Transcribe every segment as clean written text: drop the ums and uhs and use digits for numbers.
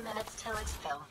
2 minutes till it's filled.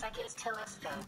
Seconds till it's filled.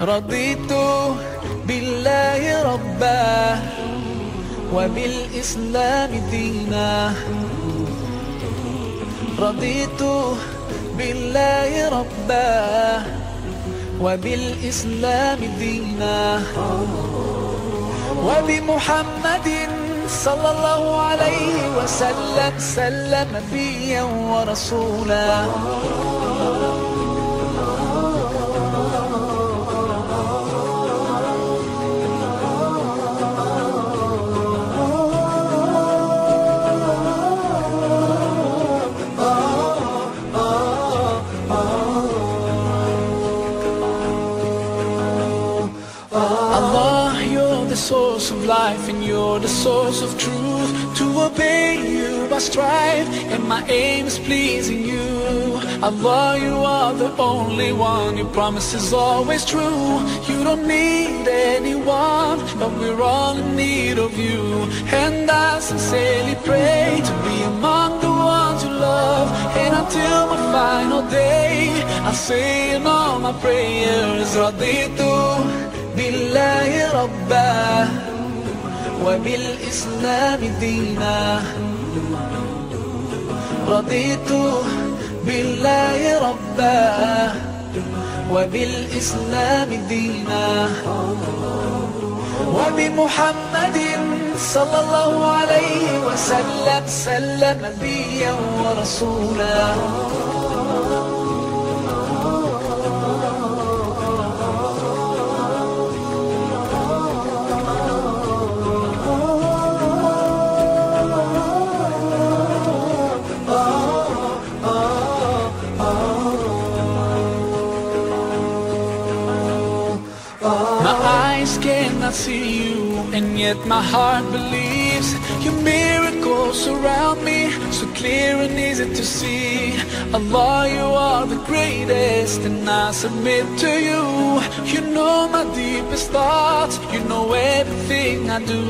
رضيت بالله ربا وبالإسلام دينا. رضيت بالله ربا وبالإسلام دينا وبمحمد صلى الله عليه وسلم سلم نبيا ورسولا. Life, and you're the source of truth. To obey you I strive, and my aim is pleasing you. Allah, you are the only one, your promise is always true. You don't need anyone, but we're all in need of you. And I sincerely pray to be among the ones you love. And until my final day, I say in all my prayers, Raditu billahi Rabbah وبالإسلام دينا. رضيت بالله ربا وبالإسلام دينا وبمحمد صلى الله عليه وسلم سلم نبيا ورسولا. I see you, and yet my heart believes. Your miracles surround me, so clear and easy to see. Allah, you are the greatest, and I submit to you. You know my deepest thoughts, you know everything I do.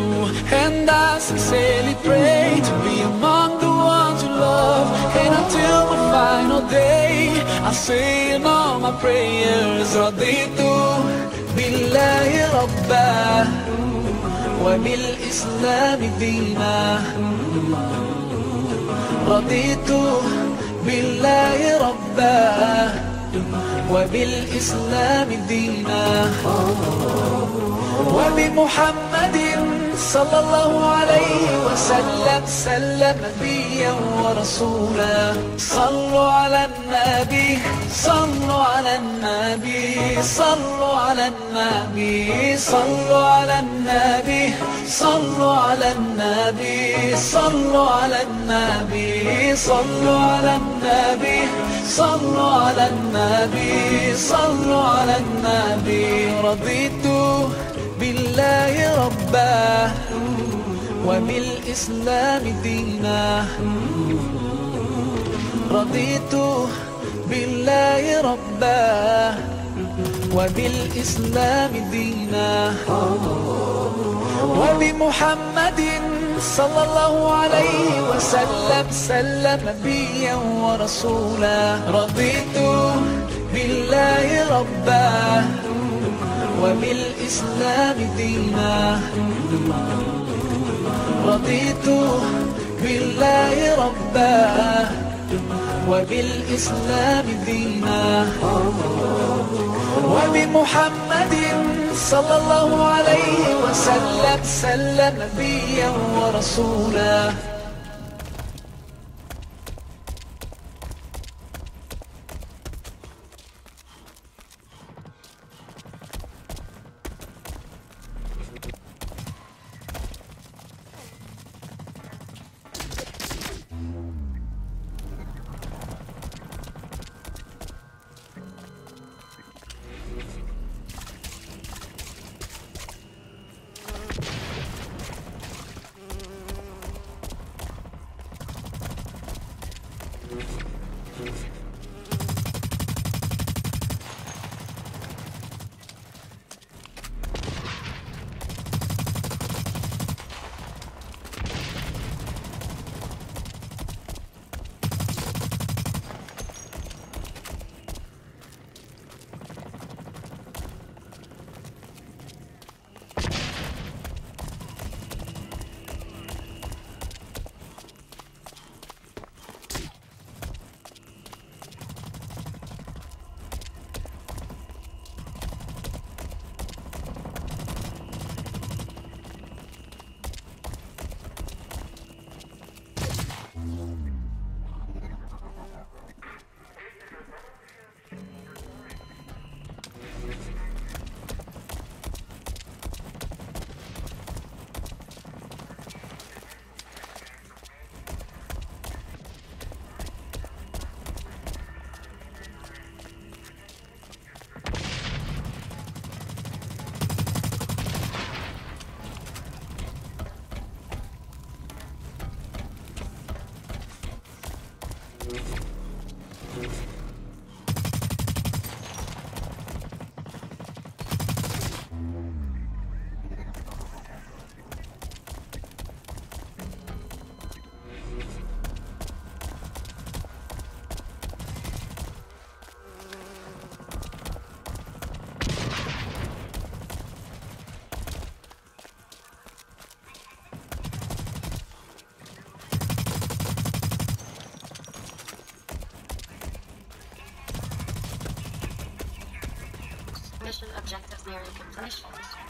And I sincerely pray to be among the ones you love. And until my final day, I say in all my prayers, Raditu بالله ربا وبالإسلام دينا. رضيت بالله ربا وبالإسلام دينا وبمحمد صلى الله عليه وسلم سلم نبيا ورسولا صلوا على النبي صلوا على النبي صلوا على النبي صلوا على النبي صلوا على النبي صلوا على النبي صلوا على النبي صلوا على النبي صلوا على النبي رضيت بالله ربا وبالإسلام دينا رضيت بالله ربا وبالإسلام دينا وبمحمد صلى الله عليه وسلم سلم نبيا ورسولا رضيت بالله ربا وبالإسلام دينا رضيت بالله ربا وبالإسلام دينا وبمحمد صلى الله عليه وسلم سلم نبيا ورسولا. Objectives nearing completion.